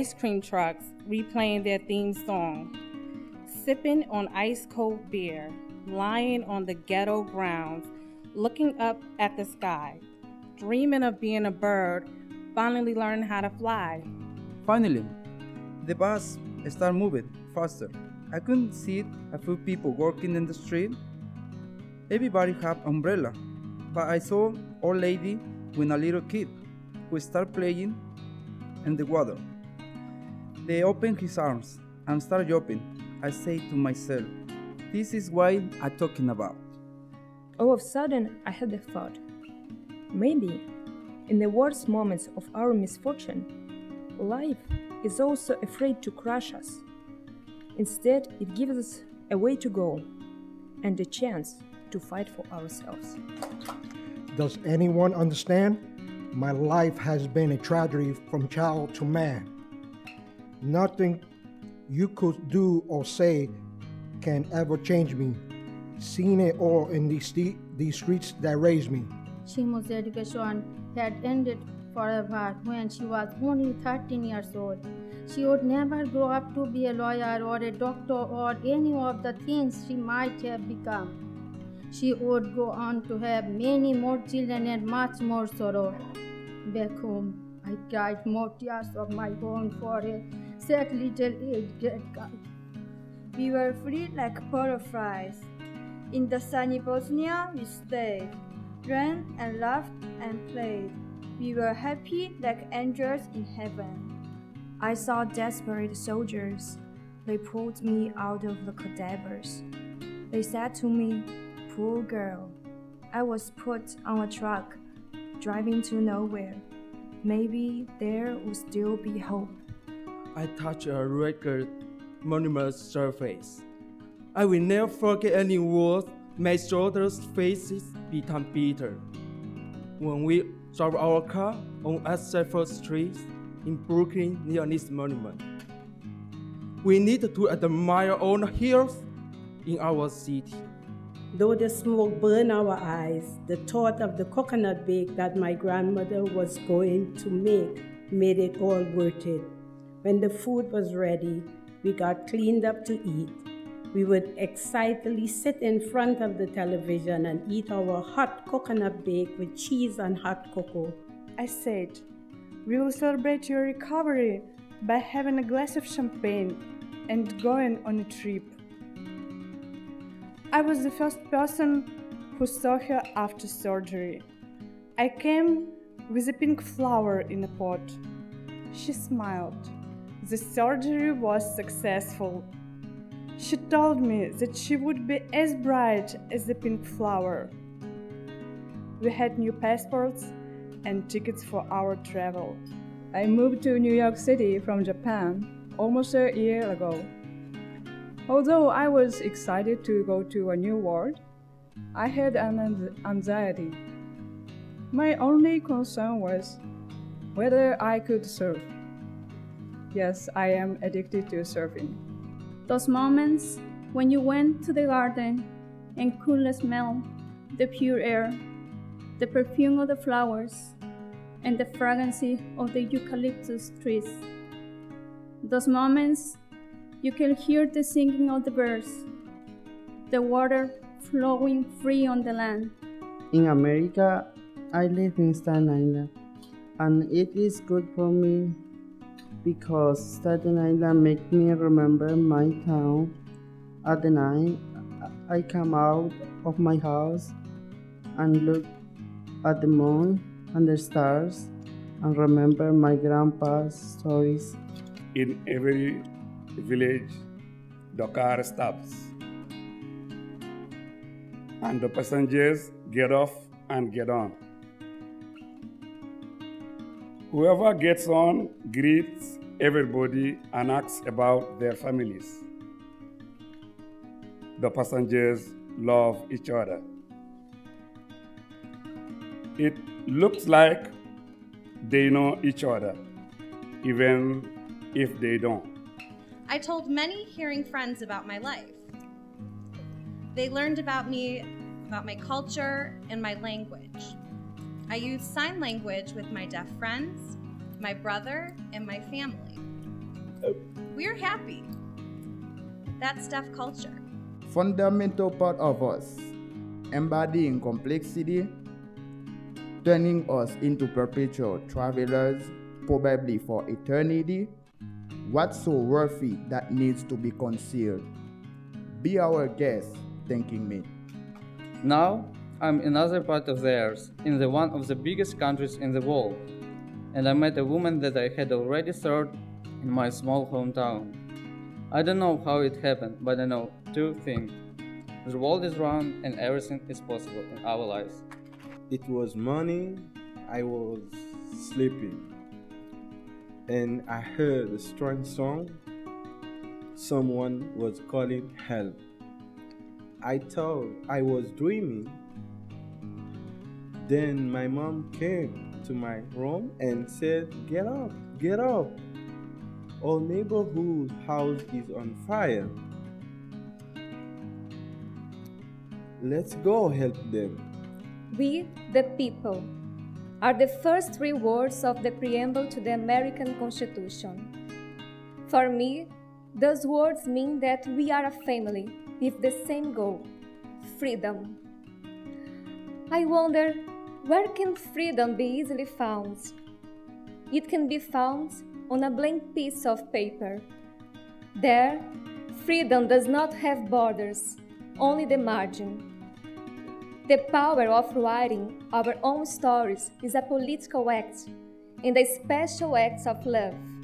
ice cream trucks replaying their theme song, sipping on ice-cold beer, lying on the ghetto grounds, looking up at the sky, dreaming of being a bird, finally learning how to fly. Finally, the bus started moving faster. I couldn't see a few people walking in the street. Everybody had umbrella, but I saw an old lady with a little kid who started playing in the water. They opened his arms and started jumping. I said to myself, this is what I'm talking about. All of a sudden, I had a thought. Maybe, in the worst moments of our misfortune, life is also afraid to crush us. Instead, it gives us a way to go and a chance to fight for ourselves. Does anyone understand? My life has been a tragedy from child to man. Nothing you could do or say can ever change me. Seen it all in these streets that raised me. Shimu's education had ended forever when she was only 13 years old. She would never grow up to be a lawyer or a doctor or any of the things she might have become. She would go on to have many more children and much more sorrow. Back home, I cried more tears of my own for a sad little eight-grade girl. We were free like a pair of flies. In the sunny Bosnia, we stayed, ran and laughed and played. We were happy like angels in heaven. I saw desperate soldiers. They pulled me out of the cadavers. They said to me, poor girl, I was put on a truck, driving to nowhere. Maybe there would still be hope. I touched a rugged, monumental surface. I will never forget any words. My shoulders' faces become bitter. When we drove our car on asphalt streets in Brooklyn near this monument, we need to admire all the heroes in our city. Though the smoke burned our eyes, the thought of the coconut bake that my grandmother was going to make made it all worth it. When the food was ready, we got cleaned up to eat. We would excitedly sit in front of the television and eat our hot coconut bake with cheese and hot cocoa. I said, we will celebrate your recovery by having a glass of champagne and going on a trip. I was the first person who saw her after surgery. I came with a pink flower in a pot. She smiled. The surgery was successful. She told me that she would be as bright as the pink flower. We had new passports and tickets for our travel. I moved to New York City from Japan almost a year ago. Although I was excited to go to a new world, I had an anxiety. My only concern was whether I could surf. Yes, I am addicted to surfing. Those moments when you went to the garden and could smell the pure air, the perfume of the flowers, and the fragrance of the eucalyptus trees. Those moments you can hear the singing of the birds, the water flowing free on the land. In America, I live in Staten Island, and it is good for me because Staten Island makes me remember my town. At the night, I come out of my house and look at the moon and the stars and remember my grandpa's stories. In every village, the car stops and the passengers get off and get on. Whoever gets on greets everybody and asks about their families. The passengers love each other. It looks like they know each other, even if they don't. I told many hearing friends about my life. They learned about me, about my culture, and my language. I used sign language with my deaf friends, my brother, and my family. We're happy. That's deaf culture. Fundamental part of us, embodying complexity, turning us into perpetual travelers, probably for eternity. What's so worthy that needs to be concealed? Be our guest, thanking me. Now, I'm in another part of theirs, in the one of the biggest countries in the world, and I met a woman that I had already served in my small hometown. I don't know how it happened, but I know two things. The world is round and everything is possible in our lives. It was morning, I was sleeping, and I heard a strange song. Someone was calling help. I thought I was dreaming. Then my mom came to my room and said, "Get up, get up. Our neighborhood house is on fire. Let's go help them." We, the people, are the first three words of the preamble to the American Constitution. For me, those words mean that we are a family with the same goal, freedom. I wonder, where can freedom be easily found? It can be found on a blank piece of paper. There, freedom does not have borders, only the margin. The power of writing our own stories is a political act and a special act of love.